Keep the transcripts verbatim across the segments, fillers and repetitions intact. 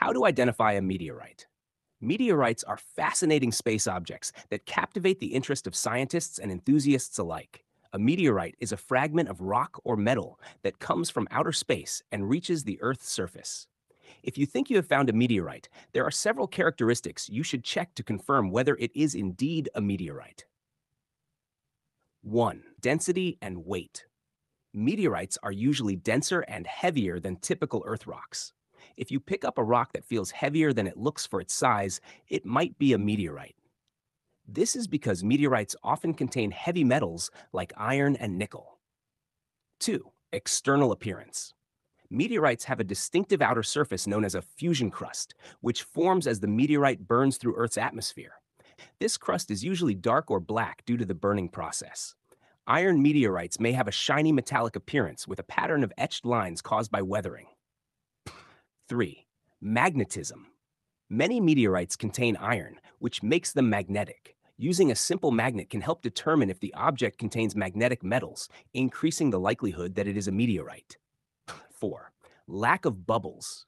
How to identify a meteorite. Meteorites are fascinating space objects that captivate the interest of scientists and enthusiasts alike. A meteorite is a fragment of rock or metal that comes from outer space and reaches the Earth's surface. If you think you have found a meteorite, there are several characteristics you should check to confirm whether it is indeed a meteorite. one. Density and weight. Meteorites are usually denser and heavier than typical Earth rocks. If you pick up a rock that feels heavier than it looks for its size, it might be a meteorite. This is because meteorites often contain heavy metals like iron and nickel. two. External appearance. Meteorites have a distinctive outer surface known as a fusion crust, which forms as the meteorite burns through Earth's atmosphere. This crust is usually dark or black due to the burning process. Iron meteorites may have a shiny metallic appearance with a pattern of etched lines caused by weathering. three. Magnetism. Many meteorites contain iron, which makes them magnetic. Using a simple magnet can help determine if the object contains magnetic metals, increasing the likelihood that it is a meteorite. four. Lack of bubbles.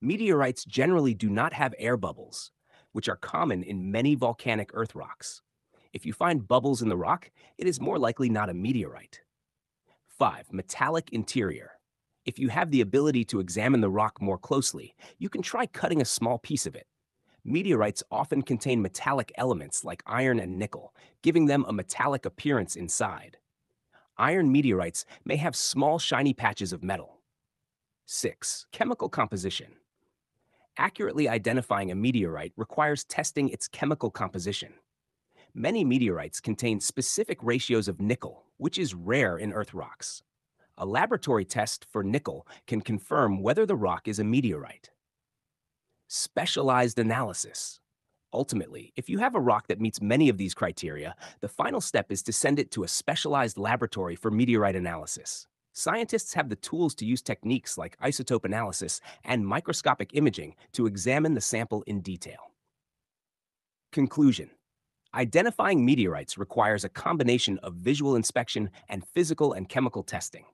Meteorites generally do not have air bubbles, which are common in many volcanic earth rocks. If you find bubbles in the rock, it is more likely not a meteorite. five. Metallic interior. If you have the ability to examine the rock more closely, you can try cutting a small piece of it. Meteorites often contain metallic elements like iron and nickel, giving them a metallic appearance inside. Iron meteorites may have small, shiny patches of metal. six. Chemical composition. Accurately identifying a meteorite requires testing its chemical composition. Many meteorites contain specific ratios of nickel, which is rare in Earth rocks. A laboratory test for nickel can confirm whether the rock is a meteorite. Specialized analysis. Ultimately, if you have a rock that meets many of these criteria, the final step is to send it to a specialized laboratory for meteorite analysis. Scientists have the tools to use techniques like isotope analysis and microscopic imaging to examine the sample in detail. Conclusion. Identifying meteorites requires a combination of visual inspection and physical and chemical testing.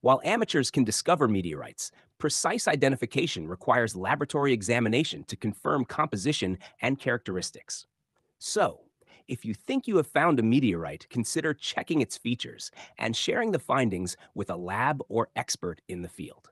While amateurs can discover meteorites, precise identification requires laboratory examination to confirm composition and characteristics. So, if you think you have found a meteorite, consider checking its features and sharing the findings with a lab or expert in the field.